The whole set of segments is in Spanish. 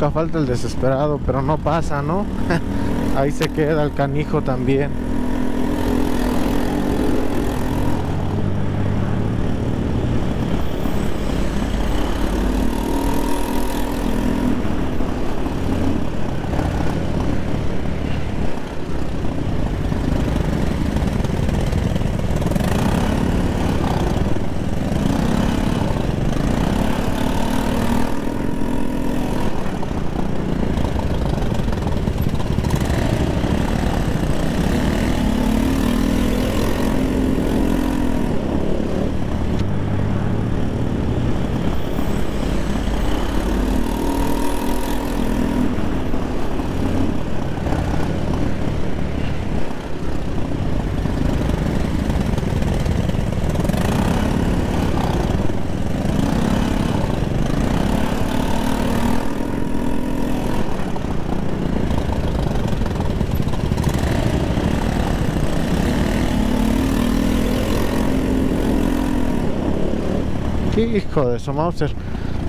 nunca falta el desesperado, pero no pasa, ¿no? Ahí se queda el canijo también. Hijo de su Mauser,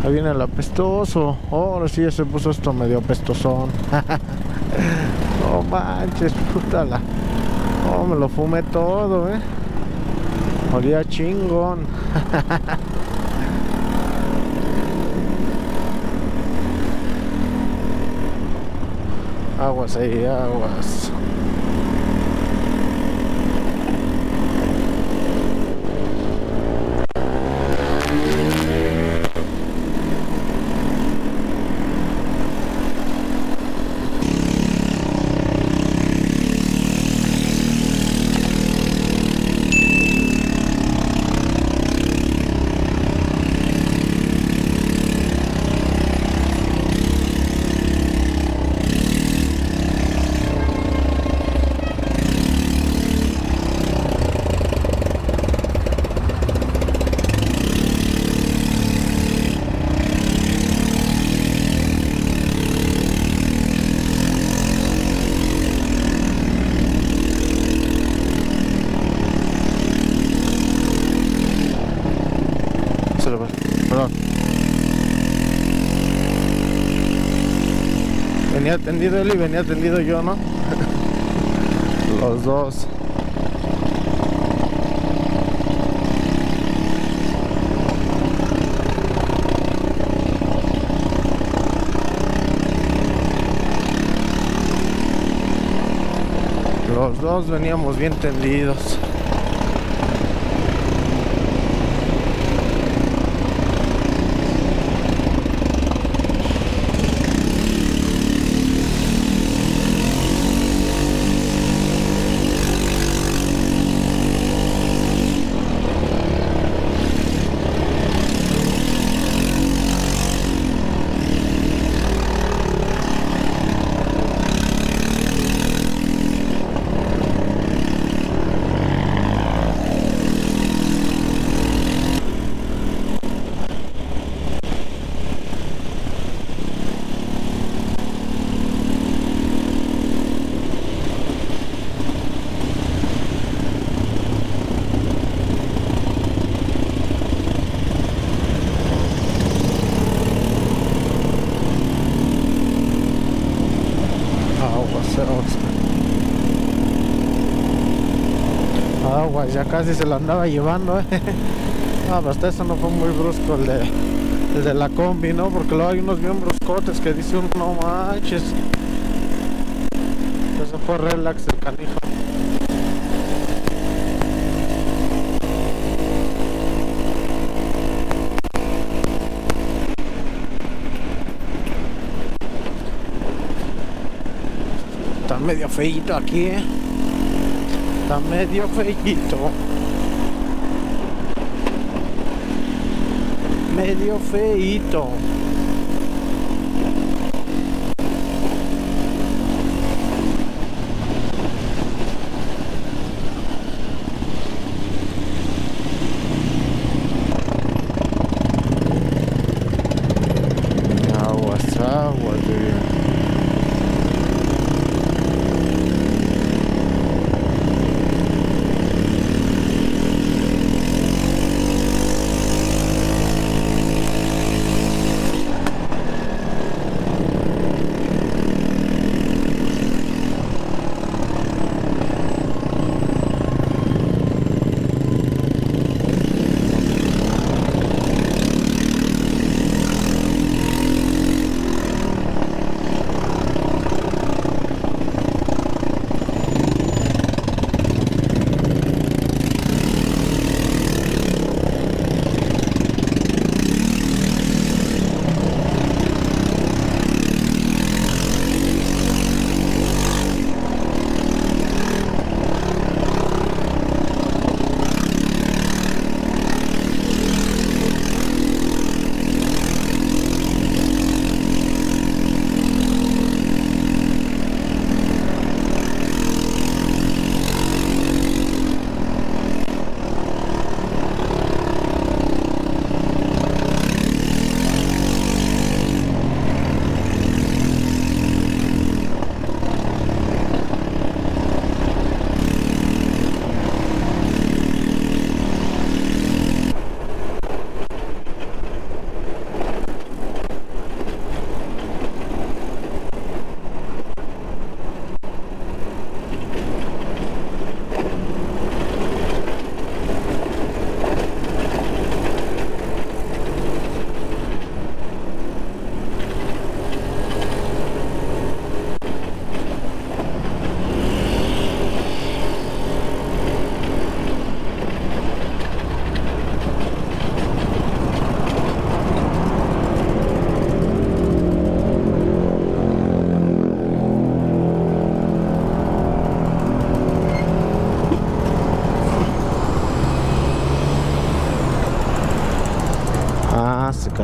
ahí viene el apestoso. Ahora sí ya se puso esto medio apestosón. No manches, pútala. Oh, me lo fumé todo, Olía chingón. Aguas ahí, aguas. Venía tendido él y venía tendido yo, ¿no? Los dos. Los dos veníamos bien tendidos. Aguas, ya casi se lo andaba llevando, Ah, pero hasta eso no fue muy brusco el de la combi, ¿no? Porque luego hay unos bien bruscotes que dice uno, no manches. Eso fue relax el canijo. Está medio feíto aquí, Está medio feíto. Medio feíto.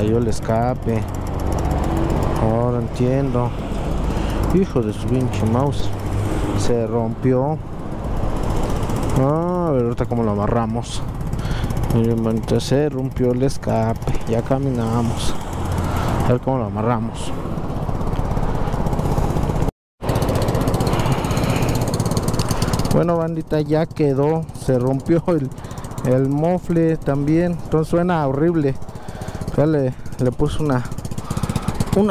cayó el escape. Ahora entiendo. Hijo de su pinche mouse. Se rompió. Ah, a ver ahorita cómo lo amarramos. Se rompió el escape. Ya caminamos. A ver cómo lo amarramos. Bueno, bandita, ya quedó. Se rompió el mofle también. Entonces suena horrible. Ya le puse una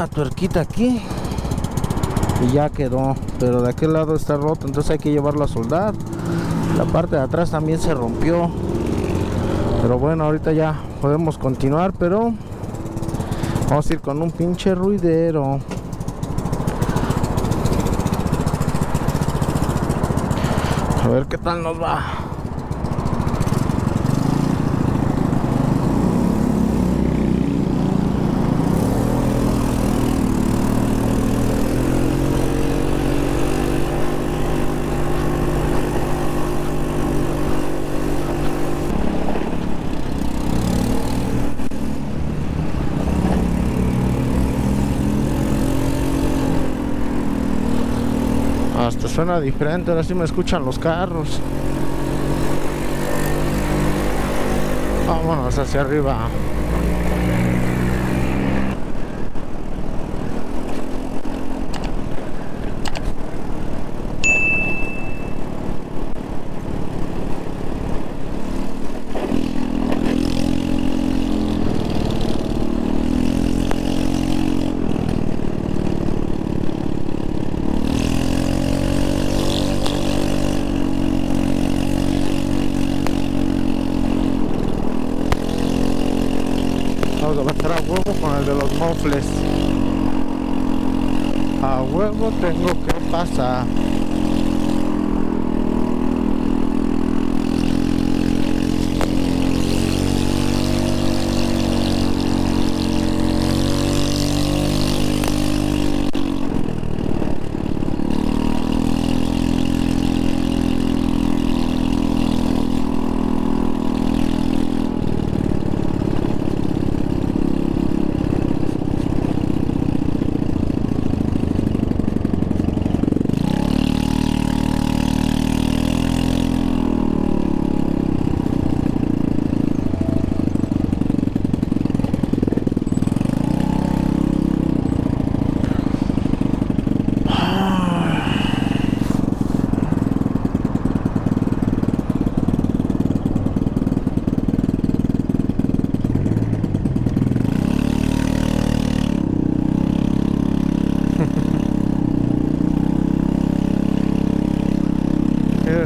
tuerquita aquí y ya quedó, pero de aquel lado está roto, entonces hay que llevarlo a soldar. La parte de atrás también se rompió, pero bueno, ahorita ya podemos continuar, pero vamos a ir con un pinche ruidero. A ver qué tal nos va. Hasta suena diferente, ahora sí me escuchan los carros. Vámonos hacia arriba. Con el de los mofles a huevo tengo que pasar.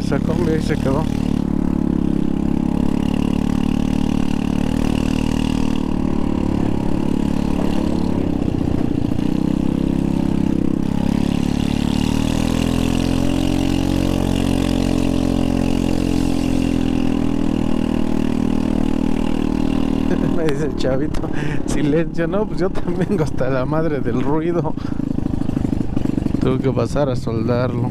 Se comió y se quedó. Me dice el chavito, silencio. No, pues yo también vengo hasta la madre del ruido. Tuve que pasar a soldarlo.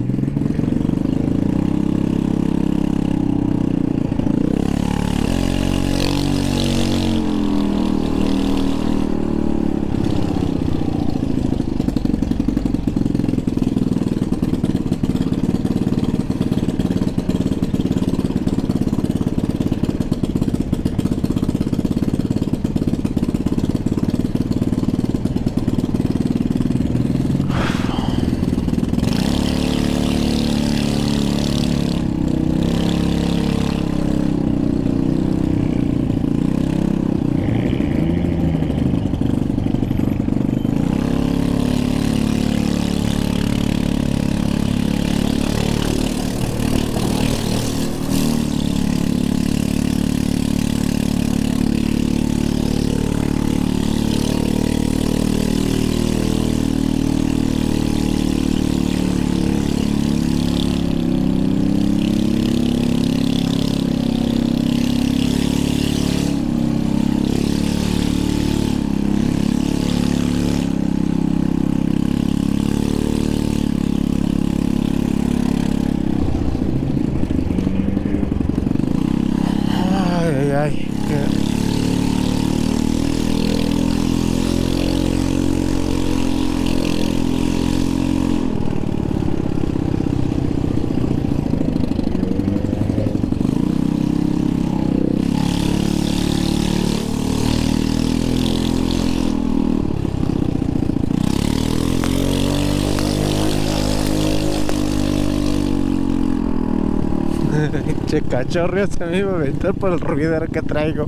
Che cachorro, se me iba a aventar por el ruidero que traigo.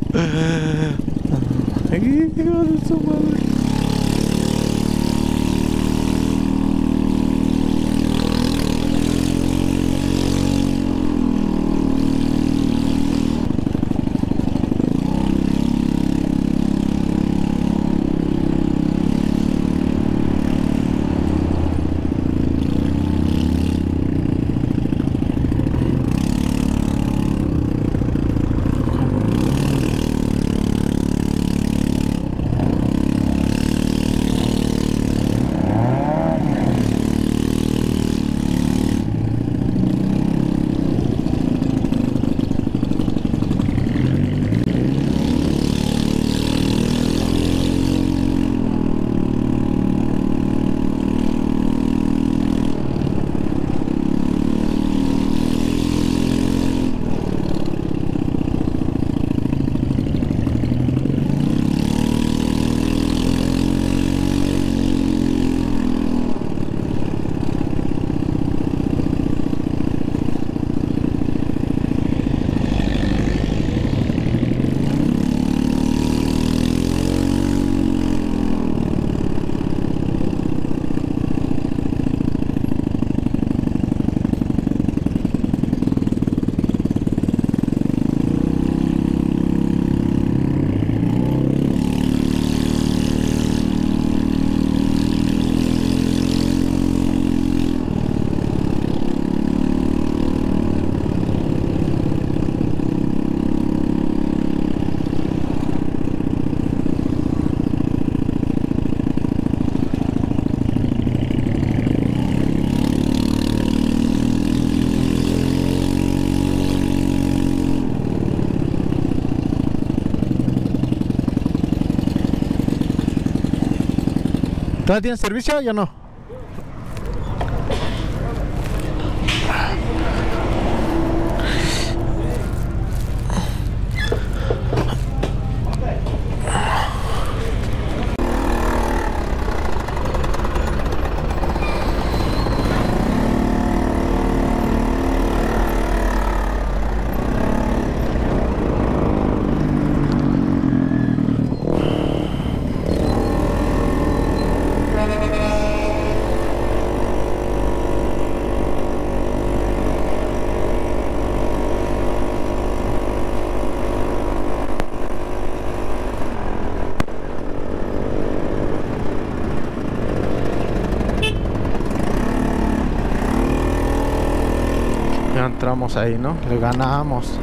Ay, hijo de su madre. ¿Todavía tienes servicio? Yo no. Entramos ahí, ¿no? Le ganamos.